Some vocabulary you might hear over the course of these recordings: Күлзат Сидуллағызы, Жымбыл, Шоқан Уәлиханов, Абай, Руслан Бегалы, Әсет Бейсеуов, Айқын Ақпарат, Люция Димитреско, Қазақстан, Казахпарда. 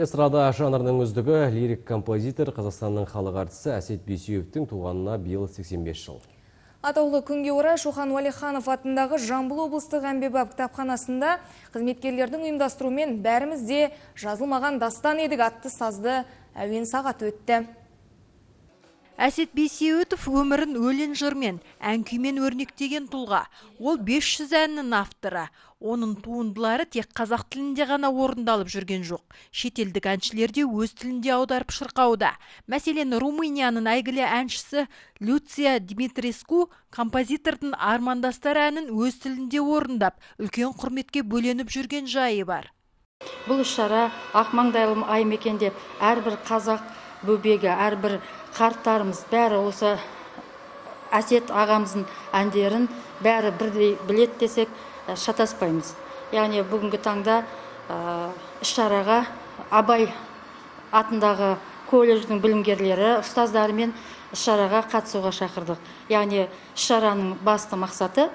Эстрада жанрының үздігі лирик композитор Қазақстанның халық әртісі Әсет Бейсеуовтің туғанына биыл 85 жыл. Атаулы күнге орай Шоқан Уәлиханов атындағы Жамбыл облыстық әмбебап кітапханасында қызметкерлердің ұйымдастыруымен бәрімізде жазылмаған дастан едік атты сазды әуен сағаты өтті. Әсет Бейсеуов өмірін өлең жырмен, әңкүймен өрнектеген тұлға. Ол 500 әннің авторы. Оның туындылары тек қазақ тілінде ғана орындалып жүрген жоқ. Шетелдік әншілер де өз тілінде аударып шырқауда. Мәселен, Румынияның әйгілі әншісі Люция Димитреско композитордың армандастар әнін өз тілінде орындап, үлкен құрметке бөленіп жүрген жайы бар. Бұл шара Ақмаңдайлым аймекен деп, әрбір қазақ бөбегі, әрбір қарттарымыз бәрі осы Әсет ағамыздың әндерін бәрі бірдей білет десек шатаспаймыз. Яғни бүгінгі таңда іс-шараға Абай атындағы колледждің білімгерлері, ұстаздарымен іс-шараға қатысуға шақырдық. Яғни іс-шараның басты мақсаты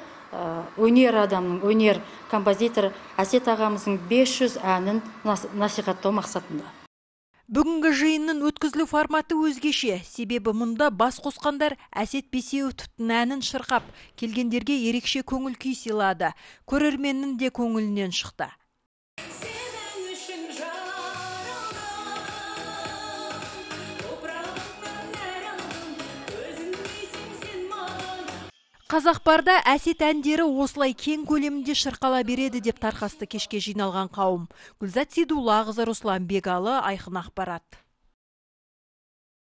өнер адамның, өнер композитор Әсет ағамыздың 500 әнін насихаттау мақсатында. Бүгінгі жиынның өткізілу форматы өзгеше, себебі мұнда бас қосқандар Әсет Бейсеуовтың әнін шырқап, келгендерге ерекше көңіл күй сыйлады, көрерменнің де көңілінен шықты. Казахпарда әсет әндері осылай кен көлемінде шырқала береді деп тарқасты кешке жиналған қауым. Күлзат Сидуллағызы, Руслан Бегалы, Айқын Ақпарат.